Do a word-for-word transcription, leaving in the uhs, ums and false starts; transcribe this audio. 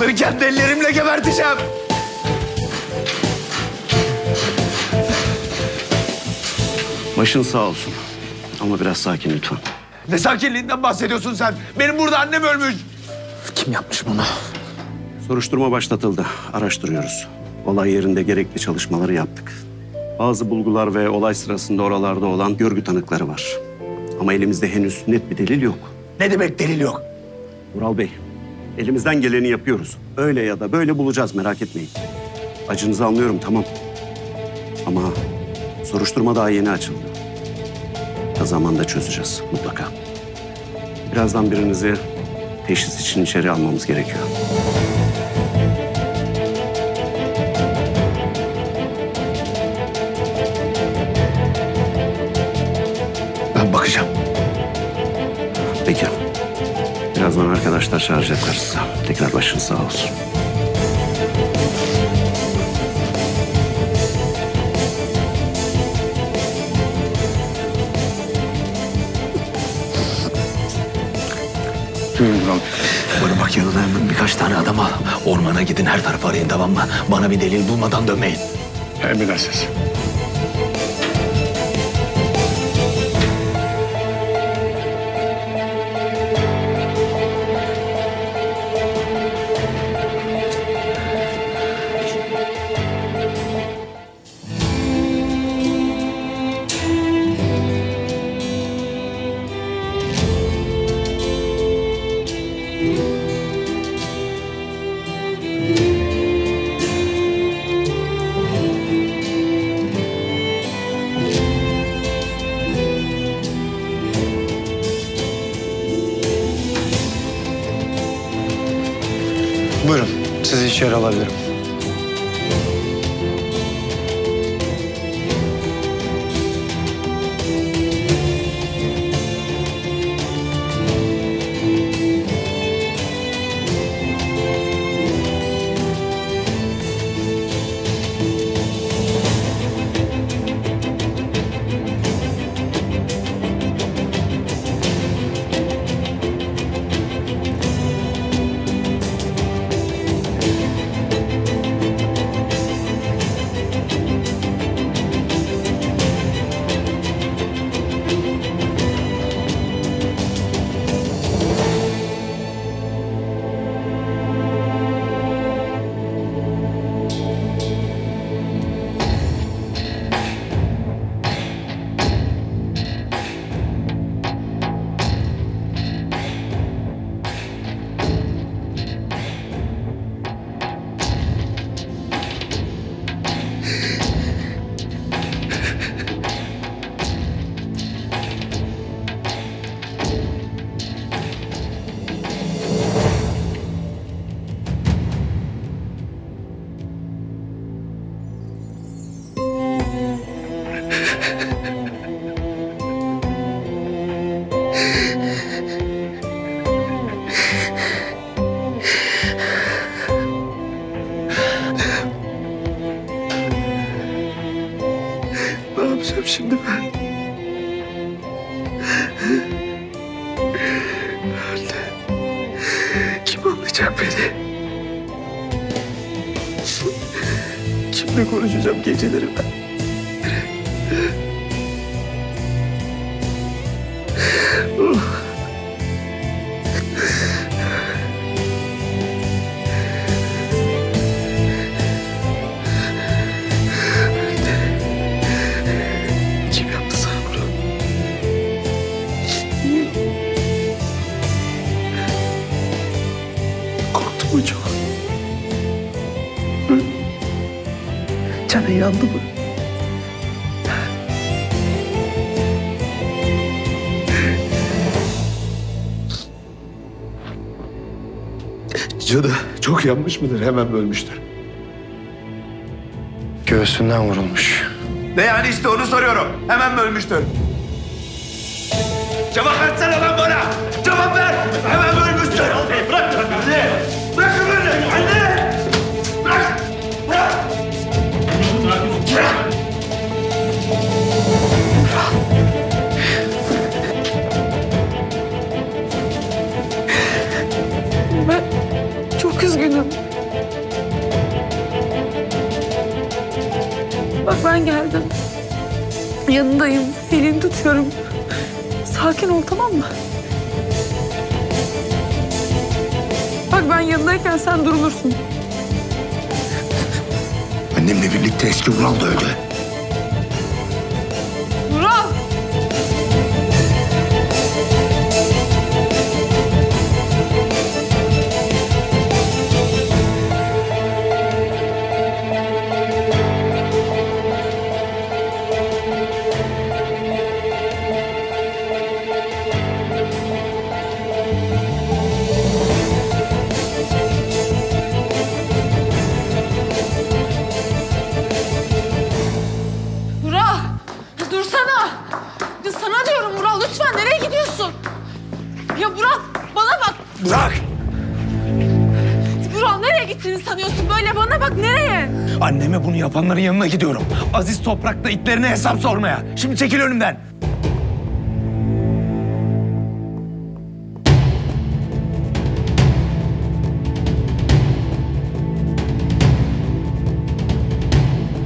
Onları kendi ellerimle geberteceğim. Başın sağ olsun. Ama biraz sakin lütfen. Ne sakinliğinden bahsediyorsun sen? Benim burada annem ölmüş. Kim yapmış bunu? Soruşturma başlatıldı. Araştırıyoruz. Olay yerinde gerekli çalışmaları yaptık. Bazı bulgular ve olay sırasında oralarda olan görgü tanıkları var. Ama elimizde henüz net bir delil yok. Ne demek delil yok? Ural Bey, elimizden geleni yapıyoruz. Öyle ya da böyle bulacağız, merak etmeyin. Acınızı anlıyorum, tamam. Ama soruşturma daha yeni açıldı. Da zamanda çözeceğiz mutlaka. Birazdan birinizi teşhis için içeri almamız gerekiyor. Ben bakacağım. Peki. Birazdan arkadaşlar şarj yapar size. Tekrar başınız sağ olsun. Bana bak, yanına hemen birkaç tane adam al. Ormana gidin, her tarafı arayın, tamam mı? Bana bir delil bulmadan dönmeyin. Emredersiniz. Buyurun, sizi içeri alabilirim. Ne yapacağım şimdi ben? Nerede? Kim anlayacak beni? Kimle konuşacağım geceleri ben? Canı yandı mı? Canı çok yanmış mıdır? Hemen bölmüştür. Göğsünden vurulmuş. Ne yani, işte onu soruyorum. Hemen bölmüştür. Cevap versene lan bana! Cevap ver! Hemen bölmüştür! Bırak, bırak, bırak anne! Bırak beni! Anne! Bırak! Bırak! Ben çok üzgünüm. Yanındayım, elini tutuyorum. Sakin ol, tamam mı? Bak ben yanındayken sen durulursun. Annemle birlikte eski Ural da öldü. Ural! Ya Burak, bana bak! Burak! Burak, nereye gittiğini sanıyorsun böyle? Bana bak, nereye? Anneme bunu yapanların yanına gidiyorum. Aziz Toprak'ta itlerine hesap sormaya. Şimdi çekil önümden.